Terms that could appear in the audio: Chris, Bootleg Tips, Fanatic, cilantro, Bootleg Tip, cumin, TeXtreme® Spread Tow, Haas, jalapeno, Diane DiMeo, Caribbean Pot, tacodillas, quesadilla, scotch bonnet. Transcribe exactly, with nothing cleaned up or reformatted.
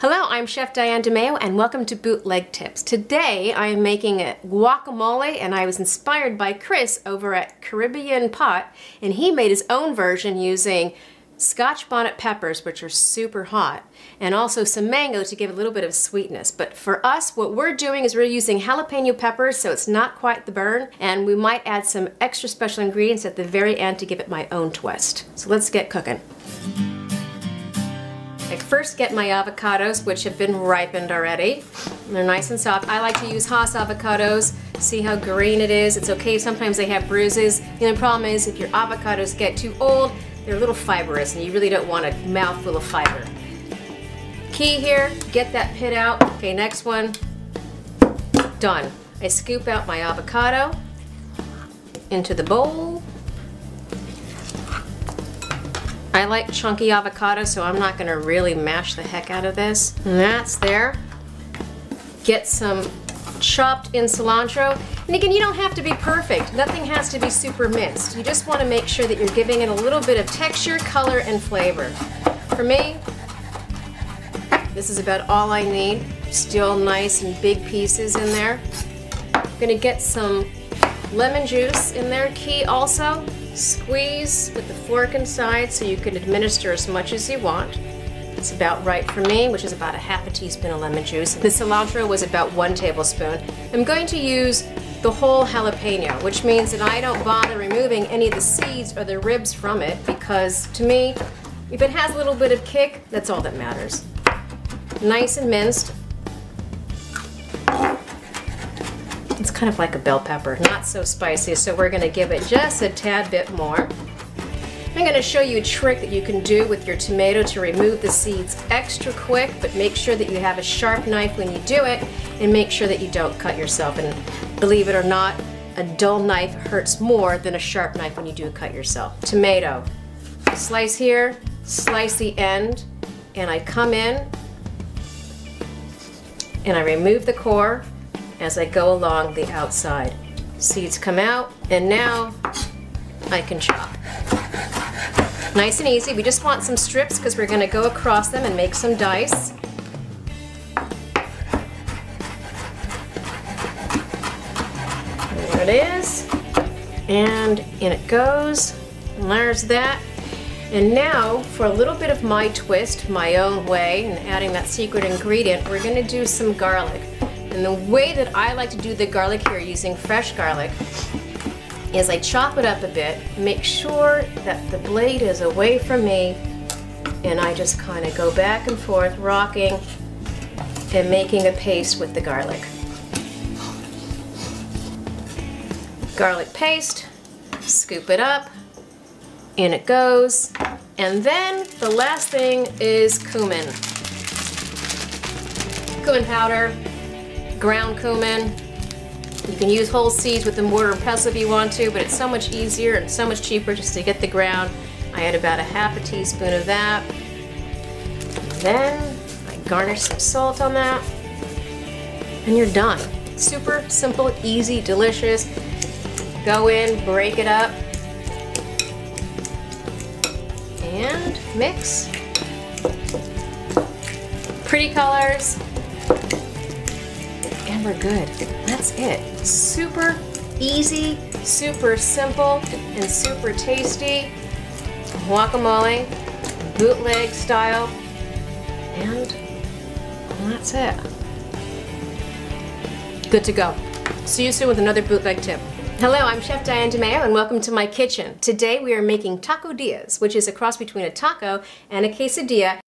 Hello, I'm Chef Diane DiMeo and welcome to Bootleg Tips. Today I am making a guacamole and I was inspired by Chris over at Caribbean Pot, and he made his own version using Scotch bonnet peppers, which are super hot, and also some mango to give a little bit of sweetness. But for us, what we're doing is we're using jalapeno peppers, so it's not quite the burn, and we might add some extra special ingredients at the very end to give it my own twist. So let's get cooking. I first get my avocados, which have been ripened already. They're nice and soft. I like to use Haas avocados. See how green it is? It's okay, sometimes they have bruises. The only problem is if your avocados get too old, they're a little fibrous and you really don't want a mouthful of fiber. Key here, get that pit out. Okay, next one, done. I scoop out my avocado into the bowl. I like chunky avocado, so I'm not going to really mash the heck out of this. And that's there. Get some chopped in cilantro. And again, you don't have to be perfect. Nothing has to be super minced. You just want to make sure that you're giving it a little bit of texture, color, and flavor. For me, this is about all I need. Still nice and big pieces in there. I'm going to get some lemon juice in there, key also. Squeeze with the fork inside so you can administer as much as you want. It's about right for me, which is about a half a teaspoon of lemon juice. The cilantro was about one tablespoon. I'm going to use the whole jalapeno, which means that I don't bother removing any of the seeds or the ribs from it, because to me, if it has a little bit of kick, that's all that matters. Nice and minced. It's kind of like a bell pepper, not so spicy, so we're going to give it just a tad bit more. I'm going to show you a trick that you can do with your tomato to remove the seeds extra quick, but make sure that you have a sharp knife when you do it, and make sure that you don't cut yourself. And believe it or not, a dull knife hurts more than a sharp knife when you do cut yourself. Tomato. Slice here, slice the end, and I come in and I remove the core as I go along the outside. Seeds come out, and now I can chop. Nice and easy. We just want some strips because we're going to go across them and make some dice. There it is. And in it goes. And there's that. And now, for a little bit of my twist, my own way, and adding that secret ingredient, we're going to do some garlic. And the way that I like to do the garlic here, using fresh garlic, is I chop it up a bit, make sure that the blade is away from me, and I just kind of go back and forth, rocking and making a paste with the garlic. Garlic paste, scoop it up, in it goes. And then the last thing is cumin. Cumin powder, ground cumin. You can use whole seeds with the mortar and pestle if you want to, but it's so much easier and so much cheaper just to get the ground. I add about a half a teaspoon of that. And then I garnish some salt on that, and you're done. Super simple, easy, delicious. Go in, break it up, and mix. Pretty colors. And we're good. That's it. Super easy, super simple, and super tasty guacamole, bootleg style, and that's it. Good to go. See you soon with another bootleg tip. Hello, I'm Chef Diane DiMeo and welcome to my kitchen. Today we are making tacodillas, which is a cross between a taco and a quesadilla.